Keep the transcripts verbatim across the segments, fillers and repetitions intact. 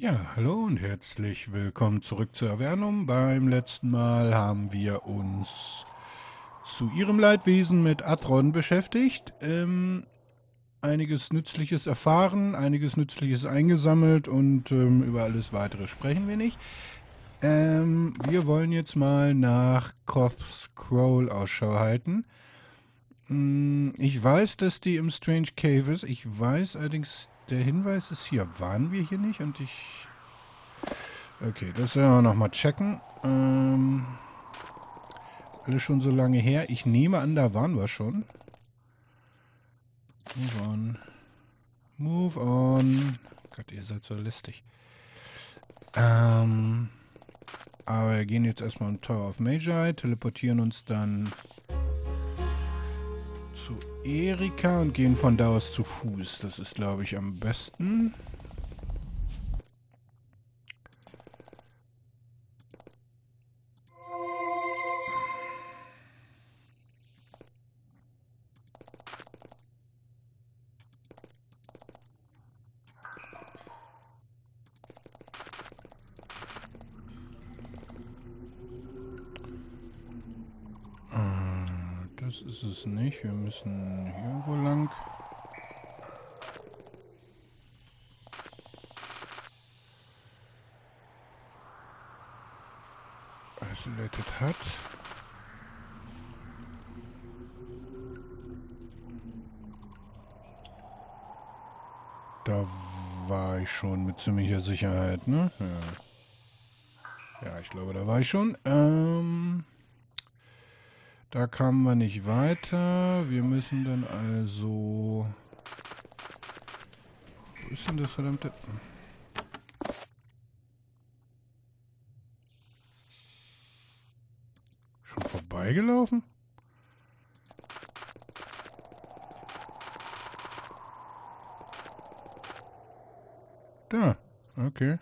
Ja, hallo und herzlich willkommen zurück zu Avernum. Beim letzten Mal haben wir uns zu ihrem Leidwesen mit Adron beschäftigt. Ähm, einiges Nützliches erfahren, einiges Nützliches eingesammelt und ähm, über alles Weitere sprechen wir nicht. Ähm, wir wollen jetzt mal nach Craft Scroll Ausschau halten. Ich weiß, dass die im Strange Cave ist. Ich weiß allerdings, der Hinweis ist hier. Waren wir hier nicht? Und ich... Okay, das werden wir nochmal checken. Ähm, alles schon so lange her. Ich nehme an, da waren wir schon. Move on. Move on. Gott, ihr seid so lästig. Ähm, aber wir gehen jetzt erstmal in Tower of Magi, teleportieren uns dann zu Erika und gehen von da aus zu Fuß. Das ist, glaube ich, am besten. Das ist es nicht. Wir müssen hier irgendwo lang. Isolated Hut. Da war ich schon mit ziemlicher Sicherheit, ne? Ja, ja, ich glaube, da war ich schon. Ähm... Da kamen wir nicht weiter. Wir müssen dann also... Wo ist denn das verdammte... Schon vorbeigelaufen? Da, okay. Okay...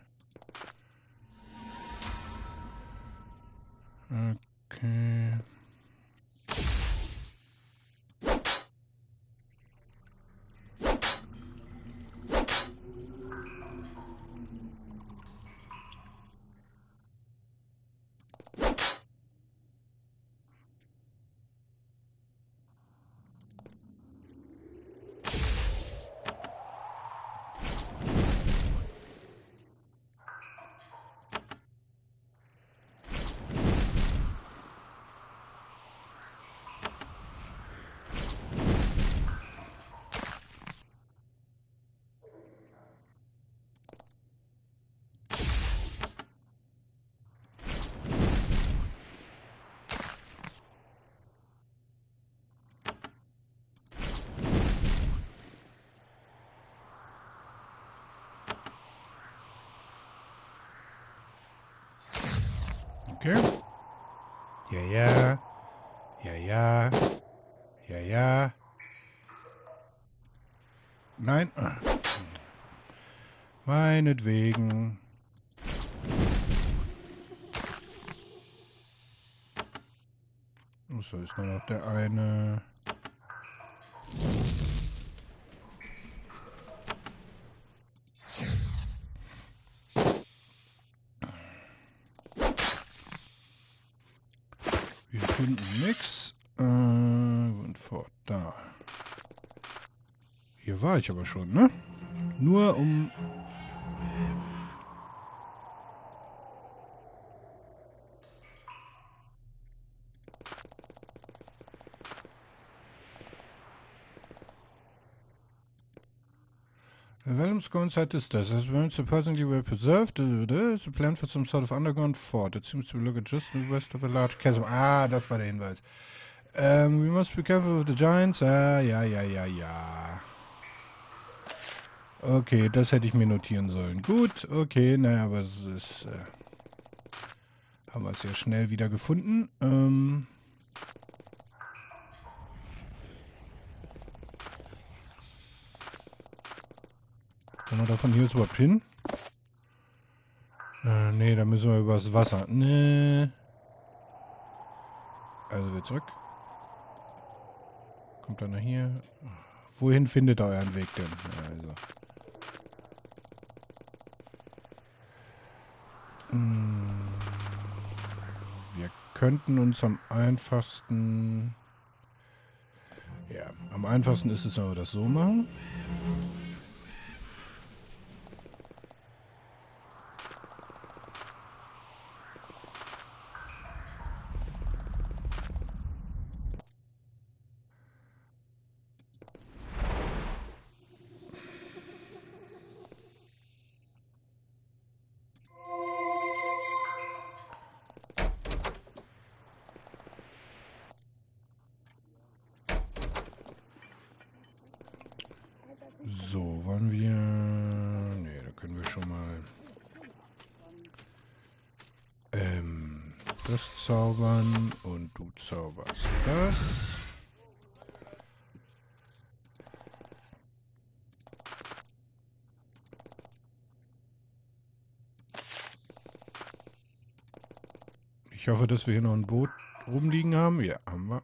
Okay. Ja, ja. Ja, ja. Ja, ja. Nein. Meinetwegen. Und so ist nur noch der eine. Nix. Äh, und fort. Da. Hier war ich aber schon, ne? Nur um... Vellum Scones had this does. As remains surprisingly well preserved, it's a plan for some sort of underground fort. It seems to look just west of a large chasm. Ah, das war der Hinweis. Um, we must be careful of the giants. Ah, ja, ja, ja, ja. Okay, das hätte ich mir notieren sollen. Gut, okay, naja, aber es ist... Äh, haben wir es ja schnell wieder gefunden. Ähm... Kann man da von hier überhaupt hin? Äh, nee, da müssen wir übers Wasser. Nee. Also wir zurück. Kommt dann nach hier. Wohin findet ihr euren Weg denn? Also. könnten uns am einfachsten... Ja, am einfachsten ist es, wenn wir das so machen. So, wollen wir... Ne, da können wir schon mal... Ähm, das zaubern und du zauberst das. Ich hoffe, dass wir hier noch ein Boot rumliegen haben. Ja, haben wir.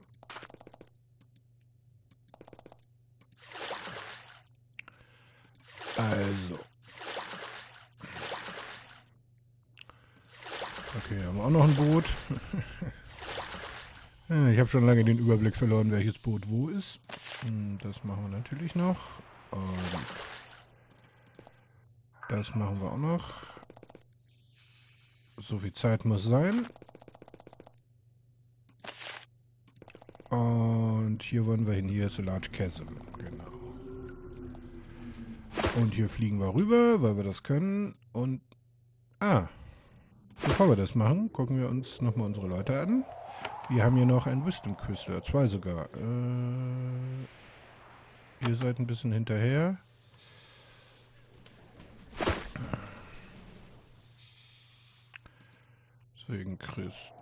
Also. Okay, haben wir auch noch ein Boot. Ich habe schon lange den Überblick verloren, welches Boot wo ist. Das machen wir natürlich noch. Und das machen wir auch noch. So viel Zeit muss sein. Und hier wollen wir hin. Hier ist a large chasm. Genau. Und hier fliegen wir rüber, weil wir das können. Und, ah, bevor wir das machen, gucken wir uns nochmal unsere Leute an. Wir haben hier noch einen Wisdom-Quiz, oder zwei sogar. Äh, ihr seid ein bisschen hinterher. Deswegen kriegst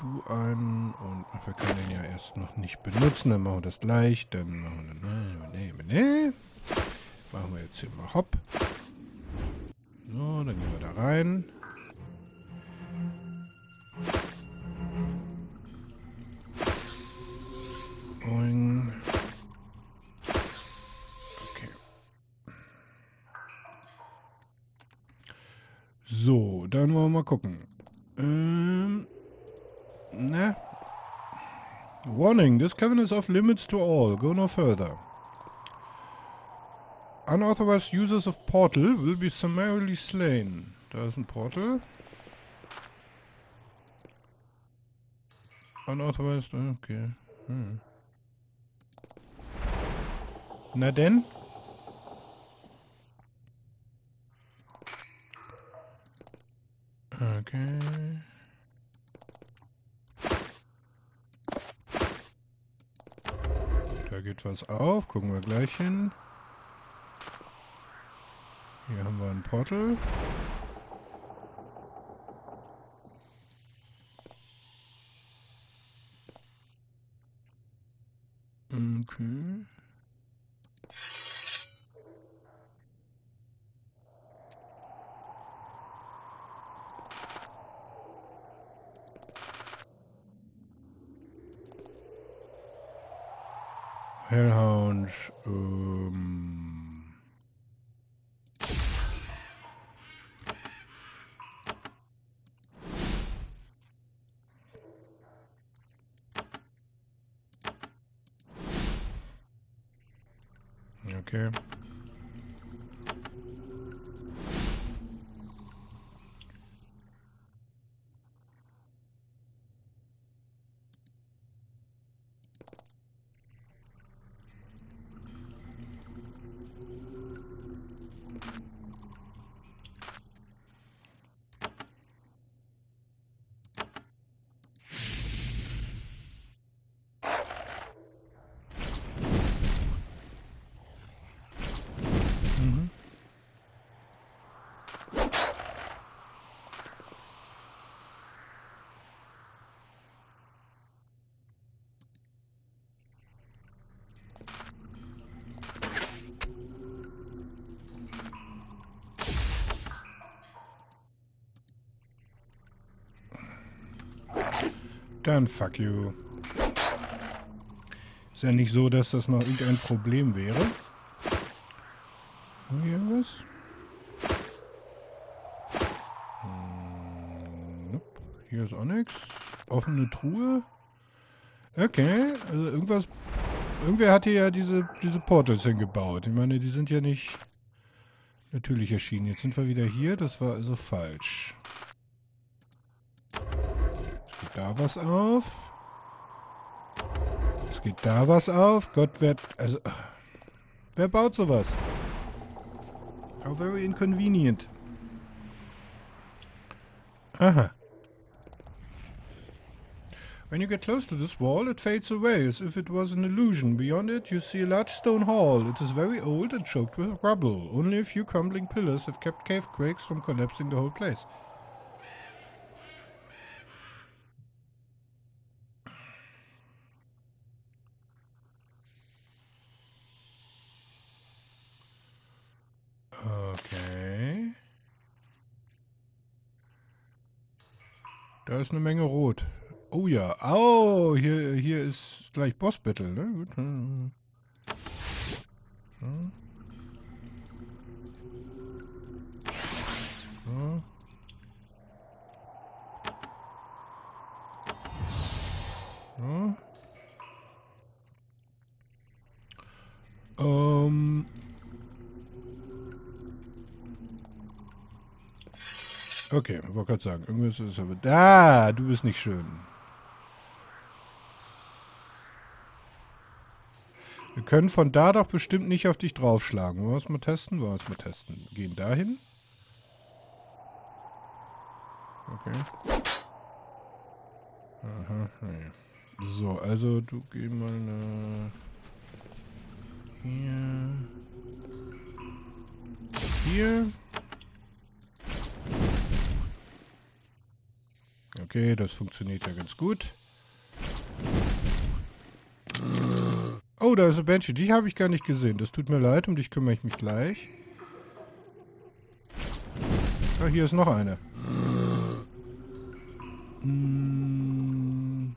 du einen. Und ach, wir können den ja erst noch nicht benutzen. Dann machen wir das gleich. Dann machen wir den. Nee, nee, nee. Machen wir jetzt hier mal hopp. So, dann gehen wir da rein. Und okay. So, dann wollen wir mal gucken. Ähm, ne? Warning, this cavern is off limits to all. Go no further. Unauthorized users of portal will be summarily slain. Da ist ein Portal. Unauthorized, okay. Hm. Na denn? Okay. Da geht was auf, gucken wir gleich hin. Hier haben wir ein Portal. Okay. Hellhound. Ähm... Okay. Dann fuck you. Ist ja nicht so, dass das noch irgendein Problem wäre. Haben wir hier was? Hm, nope. Hier ist auch nichts. Offene Truhe? Okay, also irgendwas... Irgendwer hat hier ja diese, diese Portals hingebaut. Ich meine, die sind ja nicht natürlich erschienen. Jetzt sind wir wieder hier. Das war also falsch. Jetzt geht da was auf. Jetzt geht da was auf. Gott, wer... Also... Wer baut sowas? How very inconvenient. Aha. When you get close to this wall, it fades away, as if it was an illusion. Beyond it, you see a large stone hall. It is very old and choked with rubble. Only a few crumbling pillars have kept cavequakes from collapsing the whole place. Okay. Da ist eine Menge Rot. Oh ja, oh, hier, hier ist gleich Boss-Battle, ne? Gut. Hm. Hm. Hm. Hm. Ähm. Okay, ich wollte gerade sagen, irgendwas ist aber... Da, du bist nicht schön. Wir können von da doch bestimmt nicht auf dich draufschlagen. Wollen wir es mal testen? Wollen wir es mal testen? Gehen da hin. Okay. Aha, nee. So, also du geh mal nach... Hier. Hier. Okay, das funktioniert ja ganz gut. Oh, da ist eine Banshee. Die habe ich gar nicht gesehen. Das tut mir leid. Um dich kümmere ich mich gleich. Ah, hier ist noch eine. Hm.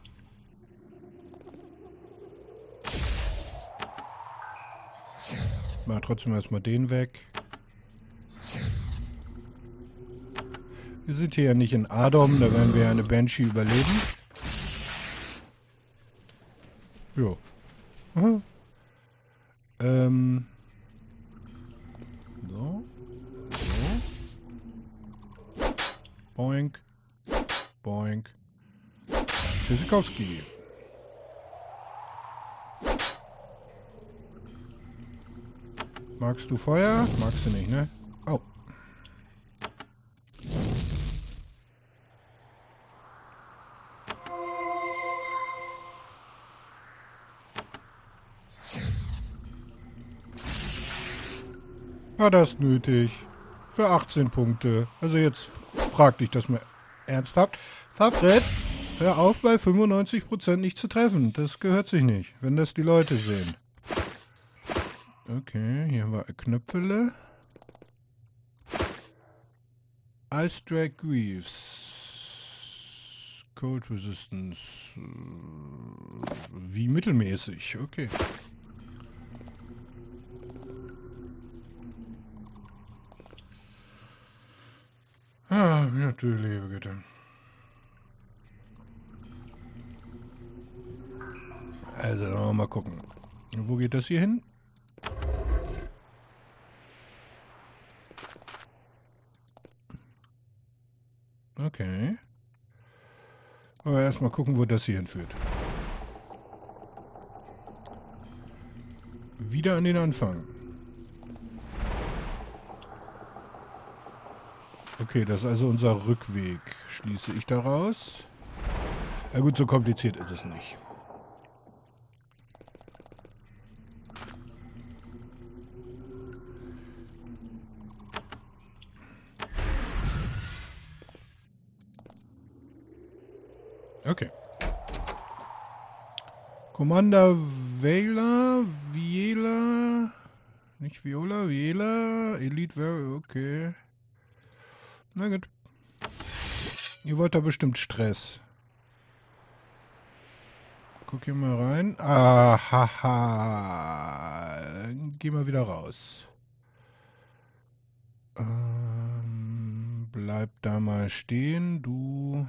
Mach trotzdem erstmal den weg. Wir sind hier ja nicht in Adron. Da werden wir ja eine Banshee überleben. Jo. Mhm. Ähm. So. So. Boink. Boink. Tschüssikowski. Magst du Feuer? Magst du nicht, ne? Oh. War das nötig? Für achtzehn Punkte. Also jetzt frag dich das mal ernsthaft. Fafred, hör auf, bei fünfundneunzig Prozent nicht zu treffen. Das gehört sich nicht, wenn das die Leute sehen. Okay, hier haben wir Knöpfele. Ice Drag Reefs. Cold Resistance. Wie mittelmäßig. Okay. Ah, natürlich, liebe Güte. Also, mal gucken. Wo geht das hier hin? Okay. Aber erstmal gucken, wo das hier hinführt. Wieder an den Anfang. Okay, das ist also unser Rückweg. Schließe ich daraus? Na gut, so kompliziert ist es nicht. Okay. Commander Vela, Viola, nicht Viola, Viola, Elite, okay. Na gut. Ihr wollt da bestimmt Stress. Guck hier mal rein. Ahaha. Geh mal wieder raus. Ähm, bleib da mal stehen, du.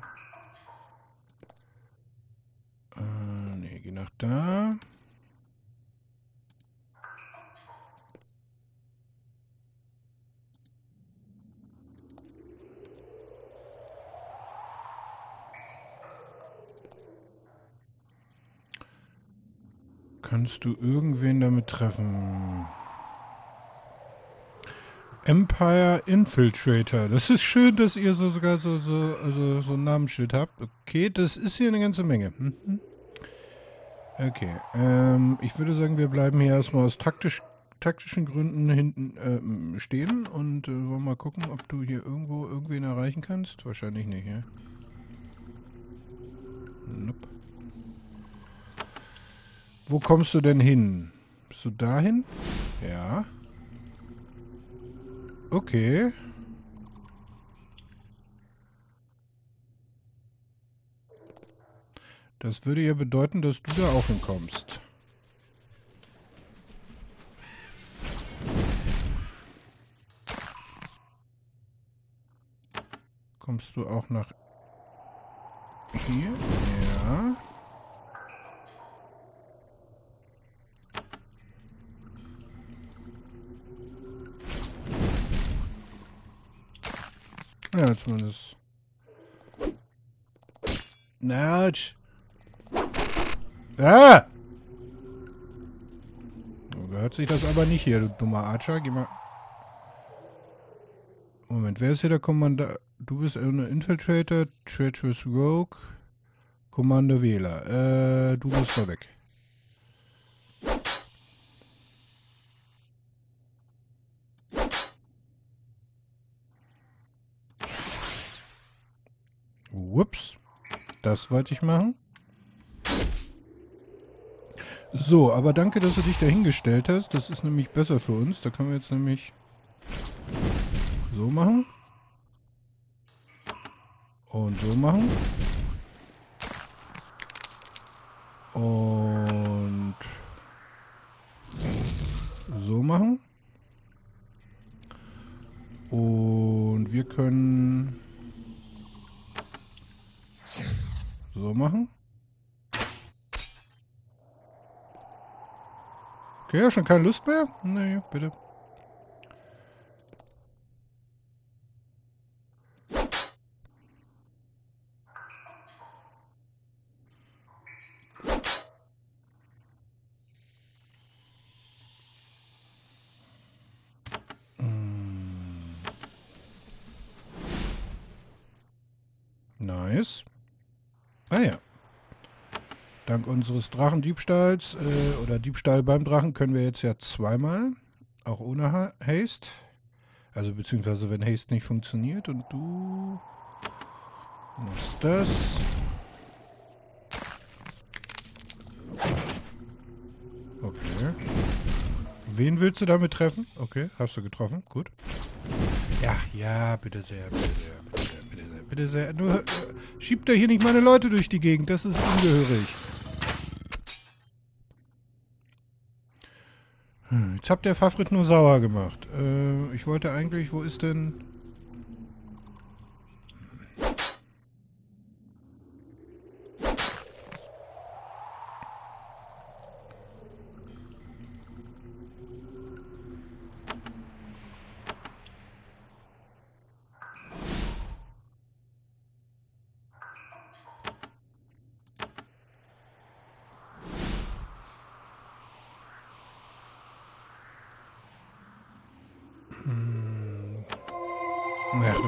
geh nach da. Kannst du irgendwen damit treffen? Empire Infiltrator. Das ist schön, dass ihr so sogar so, so, also so ein Namensschild habt. Okay, das ist hier eine ganze Menge. Mhm. Okay, ähm, ich würde sagen, wir bleiben hier erstmal aus taktisch, taktischen Gründen hinten ähm, stehen und äh, wollen mal gucken, ob du hier irgendwo irgendwen erreichen kannst. Wahrscheinlich nicht, ja? Nope. Wo kommst du denn hin? Bist du dahin? Ja. Okay. Das würde ja bedeuten, dass du da auch hinkommst. Kommst du auch nach hier? Ja. Ja, zumindest. Natsch! Ah! So gehört sich das aber nicht hier, du dummer Archer. Geh mal. Moment, wer ist hier der Kommandant? Du bist ein Infiltrator, Treacherous Rogue, Kommando Wähler. Äh, du musst da weg. Ups, das wollte ich machen. So, aber danke, dass du dich da hingestellt hast. Das ist nämlich besser für uns. Da können wir jetzt nämlich so machen. Und so machen. Und so machen. Und wir können... so machen. Okay, schon keine Lust mehr? Nee, bitte. Hm. Nice. Ah ja. Dank unseres Drachendiebstahls äh, oder Diebstahl beim Drachen können wir jetzt ja zweimal, auch ohne ha Haste. Also beziehungsweise wenn Haste nicht funktioniert und du machst das. Okay. Wen willst du damit treffen? Okay, hast du getroffen. Gut. Ja, ja, bitte sehr, bitte sehr, bitte sehr. Bitte sehr. Nur, äh, schiebt da hier nicht meine Leute durch die Gegend. Das ist ungehörig. Hm, jetzt habt ihr Fafrit nur sauer gemacht. Äh, ich wollte eigentlich... Wo ist denn...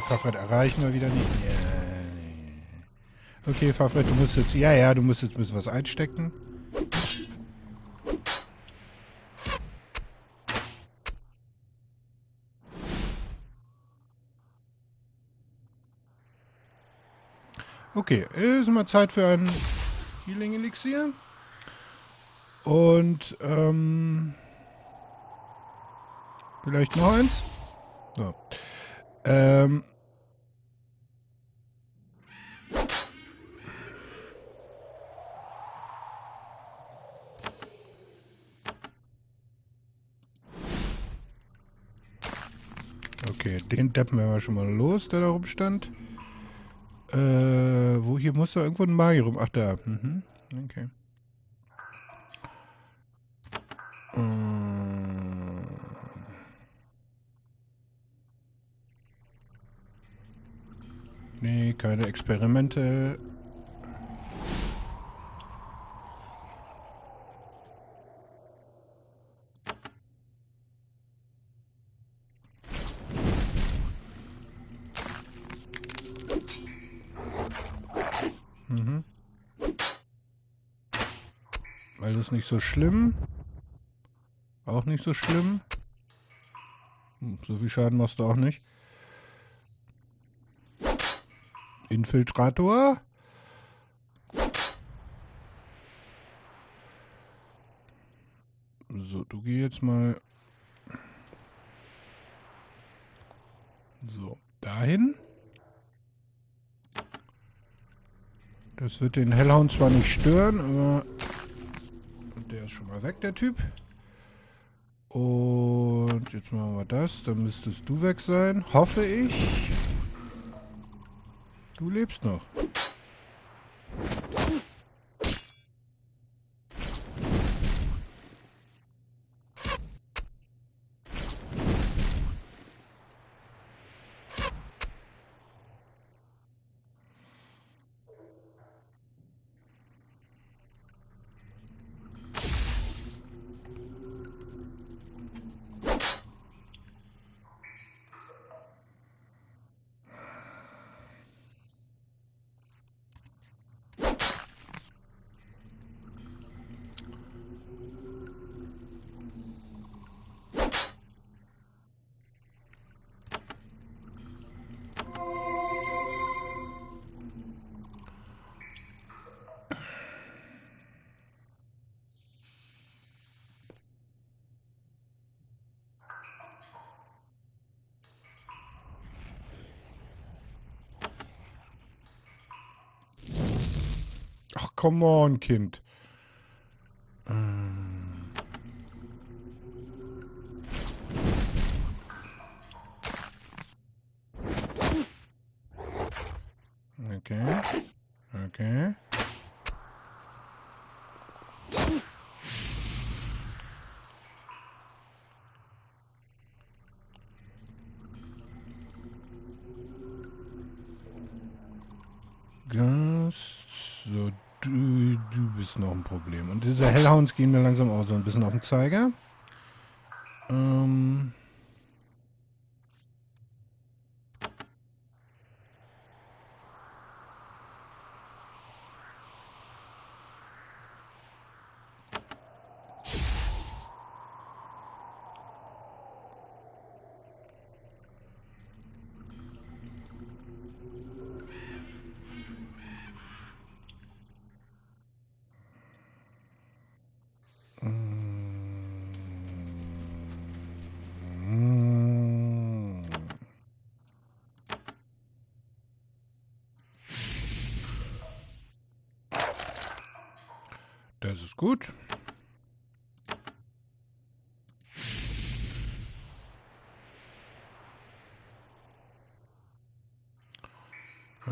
Fafret erreichen wir wieder nicht. Yeah. Okay, Fafret, du musst jetzt... Ja, ja, du musst jetzt ein bisschen was einstecken. Okay, ist mal Zeit für ein Healing-Elixier. Und, ähm... vielleicht noch eins. So. Ähm... Okay, den Deppen werden wir schon mal los, der da rumstand. Äh, wo hier muss da irgendwo ein Magier rum? Ach, da. Mhm. Okay. Nee, keine Experimente. Mhm. Alles nicht so schlimm. Auch nicht so schlimm. So viel Schaden machst du auch nicht. Infiltrator. So, du geh jetzt mal so dahin. Das wird den Hellhound zwar nicht stören, aber der ist schon mal weg, der Typ. Und jetzt machen wir das. Dann müsstest du weg sein, hoffe ich. Du lebst noch. Come on, Kind. Ähm. Okay. Okay. Gast. So. Du, du bist noch ein Problem. Und diese Hellhounds gehen mir langsam auch so ein bisschen auf den Zeiger. Ähm Das ist gut.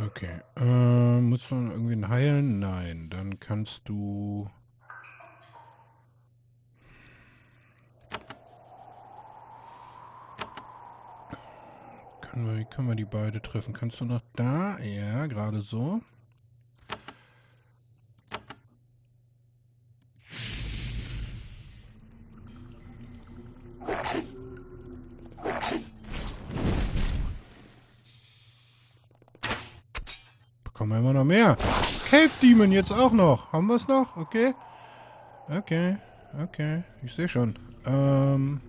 Okay. Äh, musst du irgendwie heilen? Nein. Dann kannst du... Können wir, können wir die beide treffen? Kannst du noch da? Ja, gerade so. Kommen immer noch mehr. Cave Demon jetzt auch noch. Haben wir es noch? Okay. Okay. Okay. Ich sehe schon. Ähm.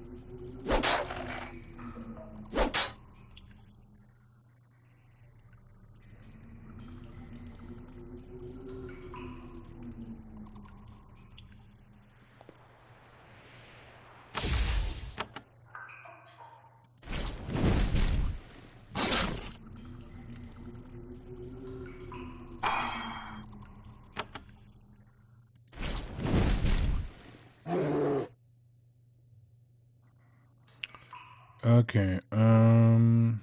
Okay, ähm...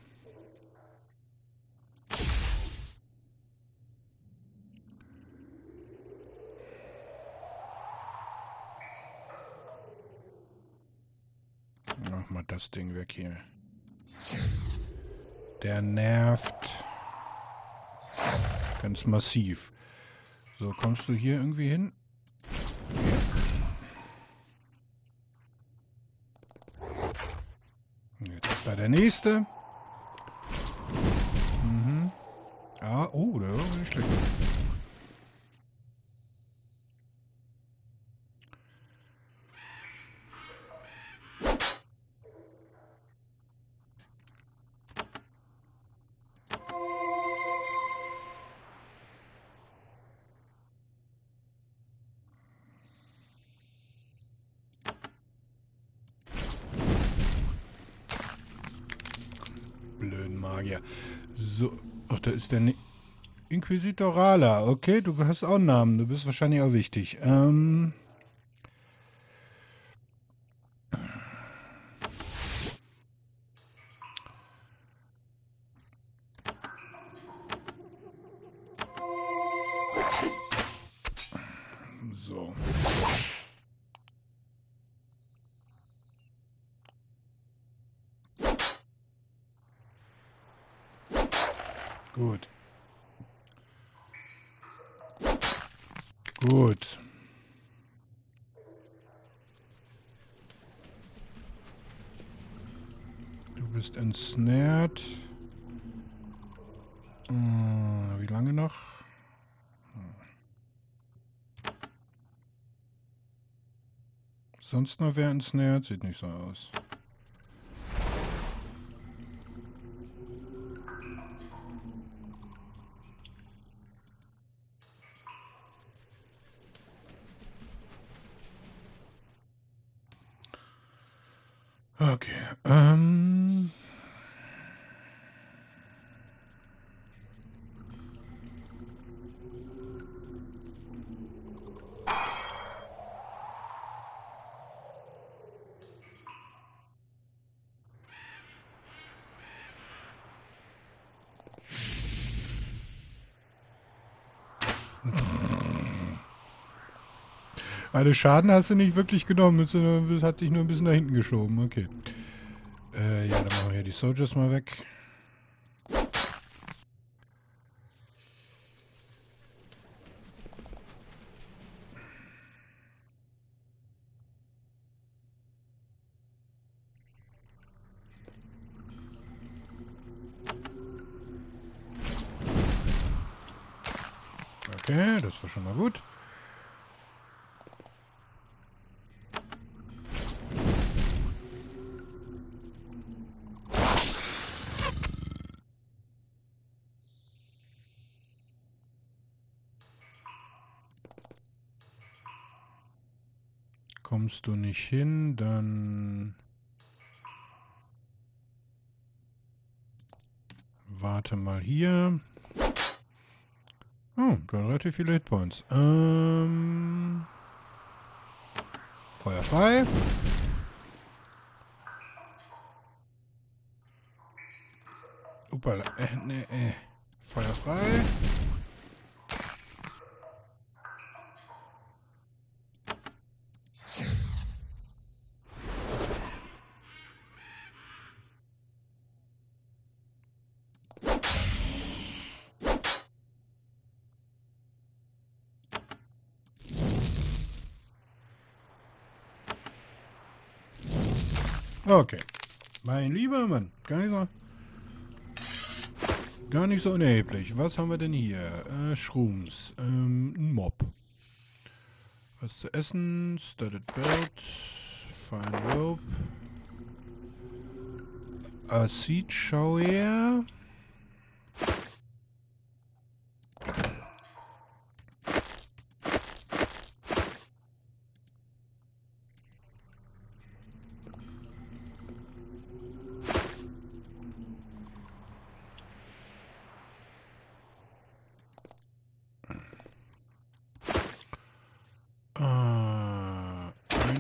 mal das Ding weg hier. Der nervt. Ganz massiv. So, kommst du hier irgendwie hin? Jetzt ist da der nächste. Mhm. Ah, oh, der war nicht schlecht. So, ach, da ist der ne Inquisitorala. Okay, du hast auch einen Namen. Du bist wahrscheinlich auch wichtig. Ähm so. Gut. Gut. Du bist ensnared. Hm, wie lange noch? Hm. Sonst noch wer ensnared? Sieht nicht so aus. Okay, ähm... Also Schaden hast du nicht wirklich genommen, das hat dich nur ein bisschen nach hinten geschoben, okay. Äh, ja, dann machen wir hier die Soldiers mal weg. Okay, das war schon mal gut. Kommst du nicht hin, dann warte mal hier. Oh, da hat relativ viele Hitpoints. Ähm, Feuer frei. Upala, äh, nee, äh. Feuer frei. Okay. Mein lieber Mann, gar nicht so, gar nicht so unerheblich. Was haben wir denn hier? Äh, Shrooms. Ähm, ein Mob. Was zu essen? Studded Belt. Fine Rope. Acid Shower.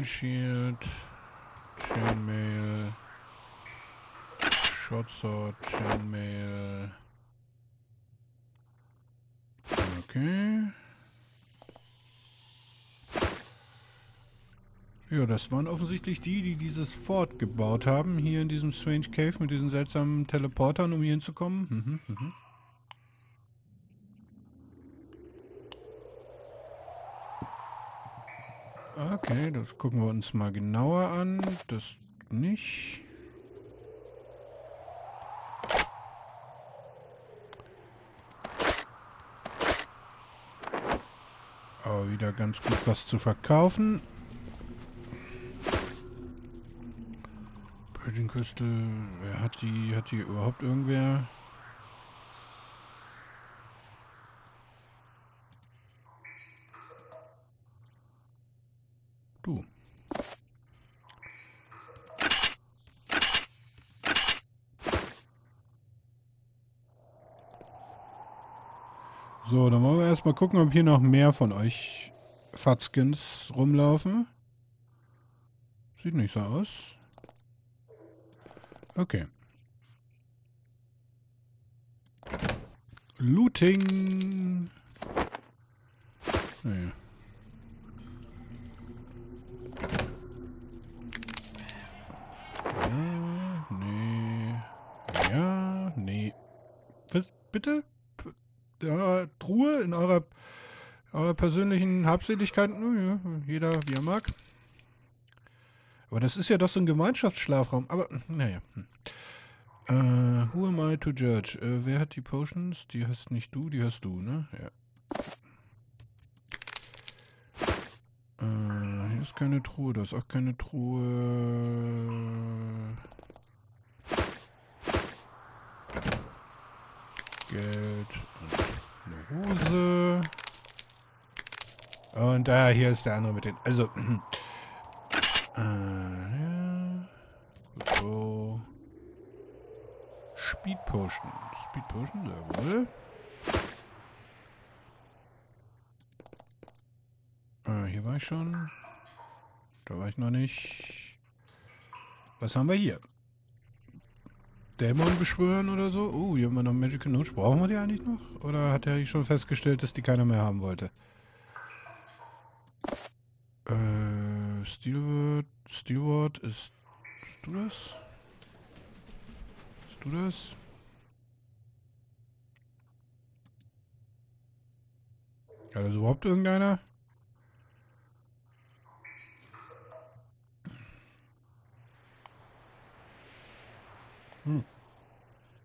Shield, Chainmail, Shotsword, Chainmail. Okay. Ja, das waren offensichtlich die, die dieses Fort gebaut haben, hier in diesem Strange Cave mit diesen seltsamen Teleportern, um hier hinzukommen. Mhm, mhm. Okay, das gucken wir uns mal genauer an. Das nicht. Oh, wieder ganz gut was zu verkaufen. Virgin Crystal, wer hat die? Hat die überhaupt irgendwer? Du. So, dann wollen wir erstmal gucken, ob hier noch mehr von euch Fatskins rumlaufen. Sieht nicht so aus. Okay. Looting. Naja. Ja, nee. Ja, nee. Was, bitte? In eurer Truhe, in eurer, eurer persönlichen Habseligkeit, ja, jeder wie er mag. Aber das ist ja doch so ein Gemeinschaftsschlafraum. Aber, naja. Äh, who am I to judge? Äh, wer hat die Potions? Die hast nicht du, die hast du, ne? Ja. Äh, hier ist keine Truhe, da ist auch keine Truhe. Geld und eine Hose. Und da, ah, hier ist der andere mit den. Also. Äh, ja. So. Speed Potion. Speed Potion, jawohl. Ah, hier war ich schon. Da war ich noch nicht. Was haben wir hier? Dämon beschwören oder so? Oh, hier haben wir noch Magical Notes. Brauchen wir die eigentlich noch? Oder hat er schon festgestellt, dass die keiner mehr haben wollte? Äh, Steelward, Steelward, ist, ist du das? Ist du das? Hat das überhaupt irgendeiner? Hm.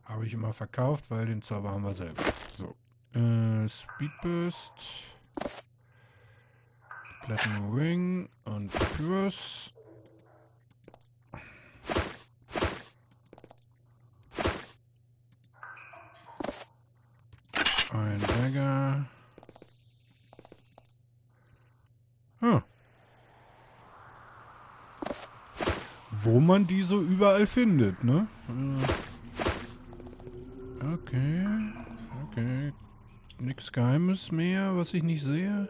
Habe ich immer verkauft, weil den Zauber haben wir selber. So. Äh, Speedburst. Platinum Ring und Pyrus. Ein Dagger. Ah. Wo man die so überall findet, ne? Okay, okay. Nichts Geheimes mehr, was ich nicht sehe.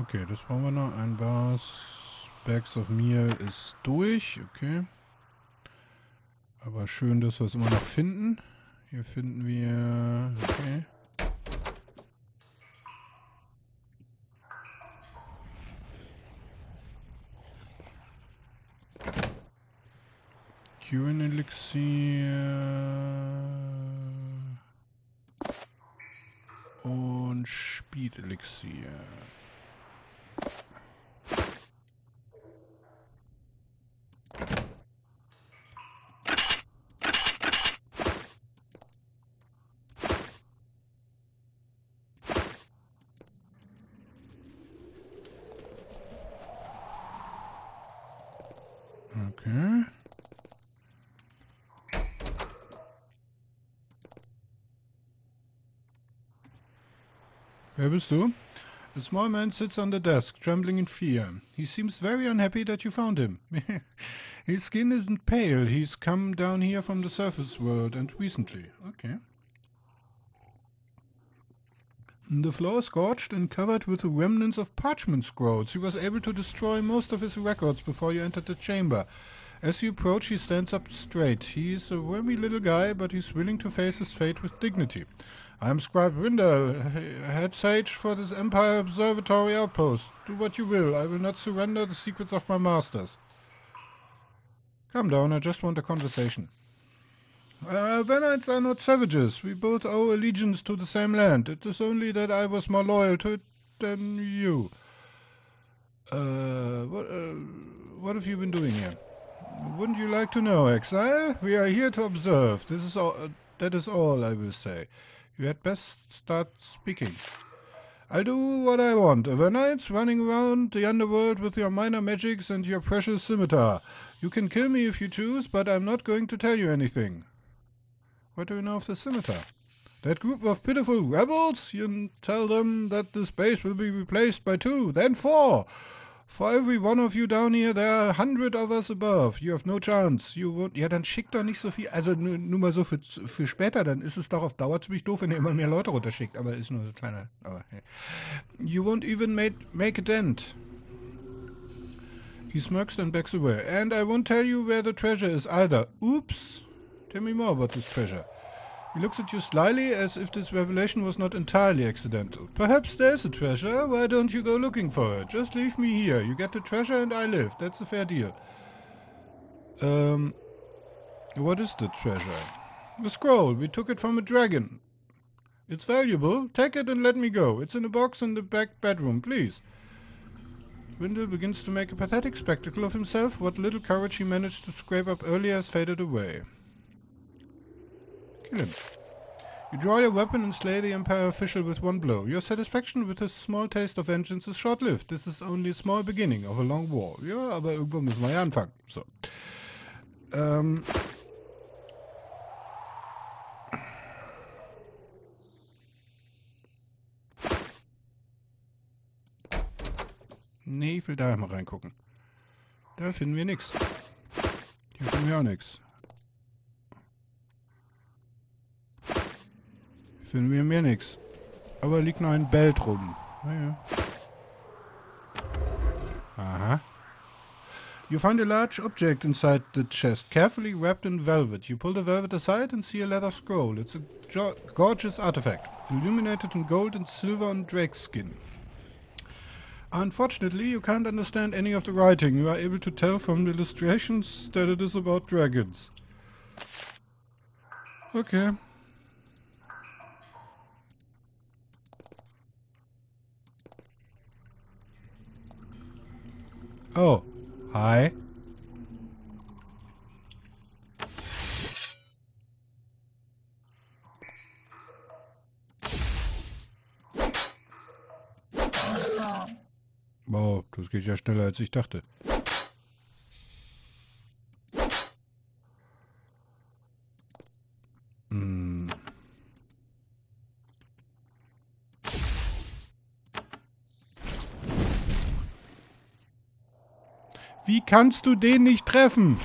Okay, das brauchen wir noch. Ein Bars Bags of Meal ist durch. Okay. Aber schön, dass wir es immer noch finden. Hier finden wir... Okay. Curing Elixier. Und Speed Elixier. Okay. Wer bist du? The small man sits on the desk, trembling in fear. He seems very unhappy that you found him. His skin isn't pale. He's come down here from the surface world and recently. Okay. The floor scorched and covered with the remnants of parchment scrolls. He was able to destroy most of his records before you entered the chamber. As you approach, he stands up straight. He is a wormy little guy, but he's willing to face his fate with dignity. I'm Scribe Windell, head sage for this Empire Observatory outpost. Do what you will. I will not surrender the secrets of my masters. Calm down, I just want a conversation. Uh, Vanites are not savages. We both owe allegiance to the same land. It is only that I was more loyal to it than you. Uh, what, uh, what have you been doing here? Wouldn't you like to know, exile? We are here to observe. This is all, uh, that is all I will say. You had best start speaking. I'll do what I want. Overnights running around the underworld with your minor magics and your precious scimitar. You can kill me if you choose, but I'm not going to tell you anything. What do you know of the scimitar? That group of pitiful rebels? You tell them that the space will be replaced by two, then four. For every one of you down here, there are a hundred of us above. You have no chance. You won't. Ja, dann schickt doch nicht so viel. Also nur, nur mal so für, für später, dann ist es doch auf Dauer ziemlich doof, wenn ihr immer mehr Leute runterschickt. Aber ist nur so kleiner. Aber, hey. You won't even made, make a dent. He smirks and backs away. And I won't tell you where the treasure is either. Oops. Tell me more about this treasure. He looks at you slyly, as if this revelation was not entirely accidental. Perhaps there's a treasure. Why don't you go looking for it? Just leave me here. You get the treasure and I live. That's a fair deal. Um, what is the treasure? The scroll. We took it from a dragon. It's valuable. Take it and let me go. It's in a box in the back bedroom. Please. Windell begins to make a pathetic spectacle of himself. What little courage he managed to scrape up earlier has faded away. Kill him. You draw your weapon and slay the Empire official with one blow. Your satisfaction with his small taste of vengeance is short-lived. This is only a small beginning of a long war. Ja, aber irgendwo müssen wir ja anfangen. So. Ähm. Nee, ich will da mal reingucken. Da finden wir nichts. Hier finden wir auch nichts. Finden wir mehr nichts. Aber liegt noch ein Belt rum. Naja. Aha. You find a large object inside the chest, carefully wrapped in velvet. You pull the velvet aside and see a leather scroll. It's a gorgeous artifact, illuminated in gold and silver on drake skin. Unfortunately, you can't understand any of the writing. You are able to tell from the illustrations that it is about dragons. Okay. Oh, hi. Wow, das geht ja schneller, als ich dachte. Hm. Wie kannst du den nicht treffen?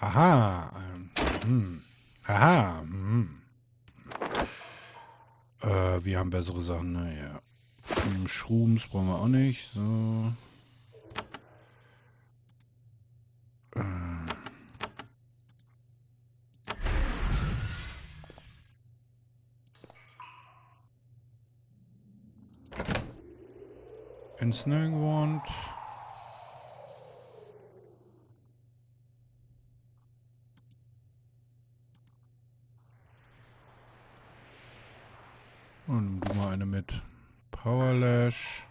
Aha. Hm. Aha. Hm. Äh, wir haben bessere Sachen. Naja. Shrooms brauchen wir auch nicht. So. Ensnaring Wand. Und nimm mal eine mit Powerlash.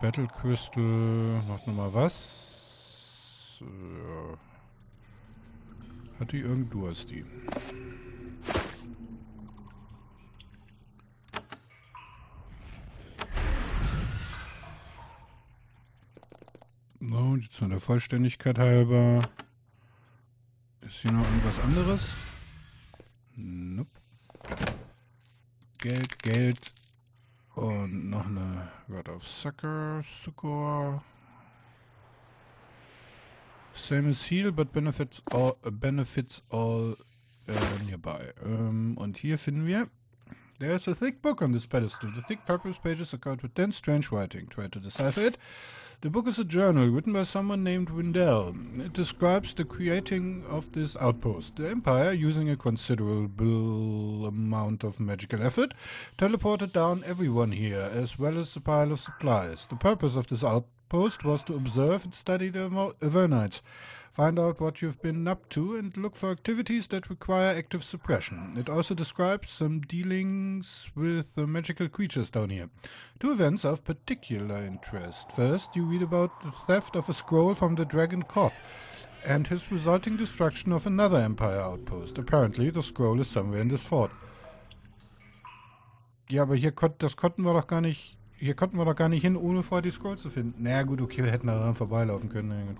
Battle Crystal. Macht nochmal was. Ja. Hat die irgend du als die. No, Und jetzt nur der Vollständigkeit halber. Ist hier noch irgendwas anderes? Nope. Geld, Geld. Und noch eine God of Sucker, Succor. Same as heal, but benefits all, benefits all uh, nearby. Um, und hier finden wir... There's a thick book on this pedestal. The thick purple pages are covered with dense, strange writing. Try to decipher it. The book is a journal written by someone named Windell. It describes the creating of this outpost. The Empire, using a considerable amount of magical effort, teleported down everyone here, as well as the pile of supplies. The purpose of this outpost was to observe and study the Avernites. Find out what you've been up to and look for activities that require active suppression. It also describes some dealings with the magical creatures down here. Two events of particular interest. First, you read about the theft of a scroll from the dragon Koth and his resulting destruction of another Empire outpost. Apparently, the scroll is somewhere in this fort. Ja, aber hier kon- das konnten wir doch gar nicht... Hier konnten wir doch gar nicht hin, ohne vorher die Scroll zu finden. Na naja, gut, okay, wir hätten daran vorbeilaufen können.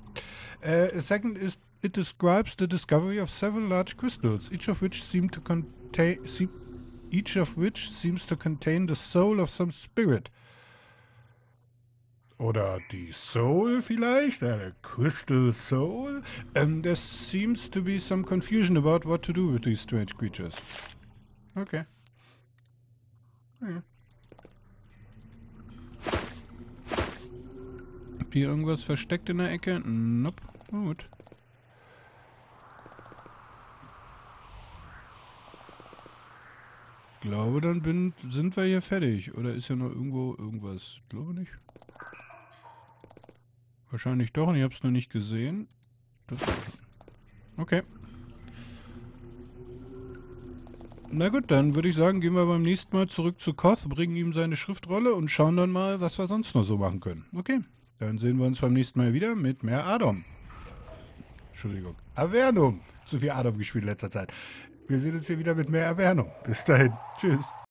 Uh, second is, it describes the discovery of several large crystals, each of which seem to contain, seem, each of which seems to contain the soul of some spirit. Oder die Soul vielleicht? Eine Crystal Soul? Um, there seems to be some confusion about what to do with these strange creatures. Okay. Hm. Hier irgendwas versteckt in der Ecke? Nope. Gut. Ich glaube, dann bin, sind wir hier fertig. Oder ist ja noch irgendwo irgendwas? Ich glaube nicht. Wahrscheinlich doch. Und ich habe es noch nicht gesehen. Das okay. Na gut, dann würde ich sagen, gehen wir beim nächsten Mal zurück zu Koth, bringen ihm seine Schriftrolle und schauen dann mal, was wir sonst noch so machen können. Okay. Dann sehen wir uns beim nächsten Mal wieder mit mehr Adron. Entschuldigung. Avernum. Zu viel Adron gespielt in letzter Zeit. Wir sehen uns hier wieder mit mehr Avernum. Bis dahin. Tschüss.